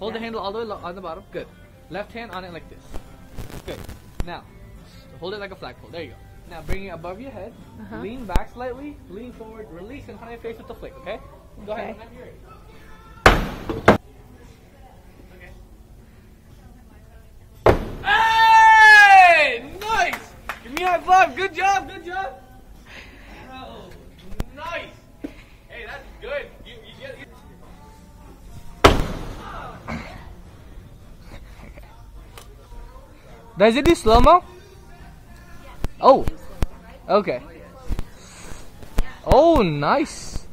Hold the handle all the way on the bottom. Good. Left hand on it like this. Good. Now, hold it like a flagpole. There you go. Now bring it above your head. Lean back slightly. Lean forward. Release and high face with the flick. Okay? Go ahead. I'm here. Hey! Nice! Give me a high five. Good job. Good job. Oh, nice. Hey, that's good. You get. Does it do slow-mo? Oh, okay. Oh, nice.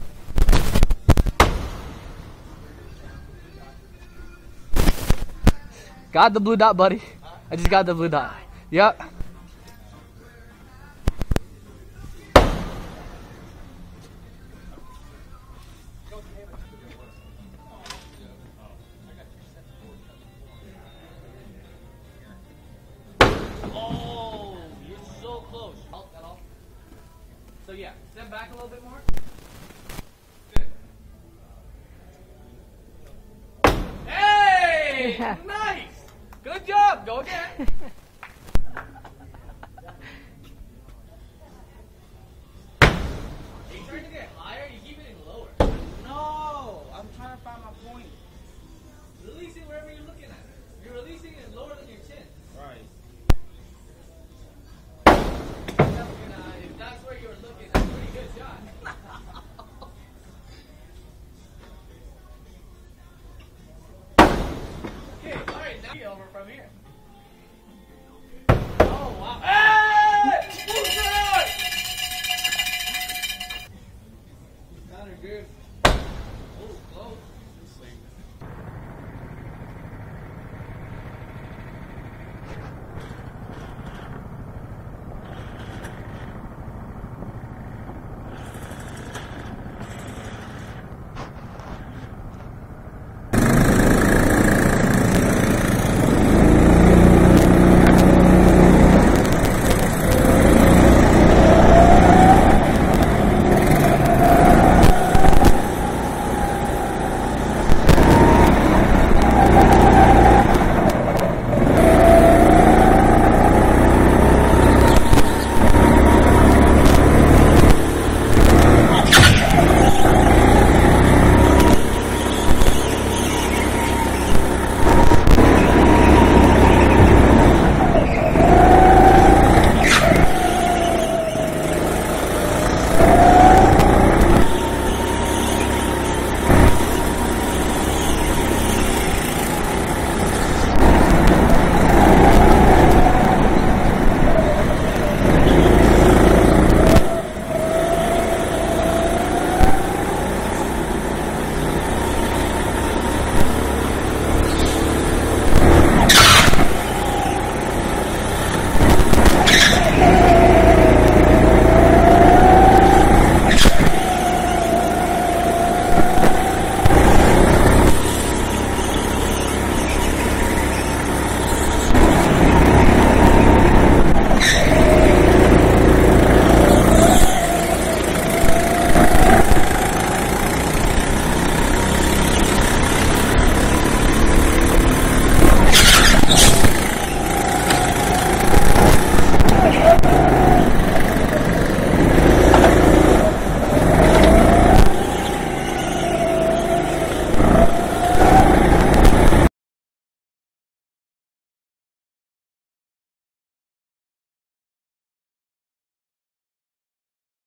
Got the blue dot, buddy. I just got the blue dot. Yep. So yeah, step back a little bit more. Good. Hey! Yeah. Nice! Good job! Go again! Are you trying to get higher? You keep it lower. No! I'm trying to find my point. Release it wherever you're looking at it. You're releasing it lower than your chin. Right.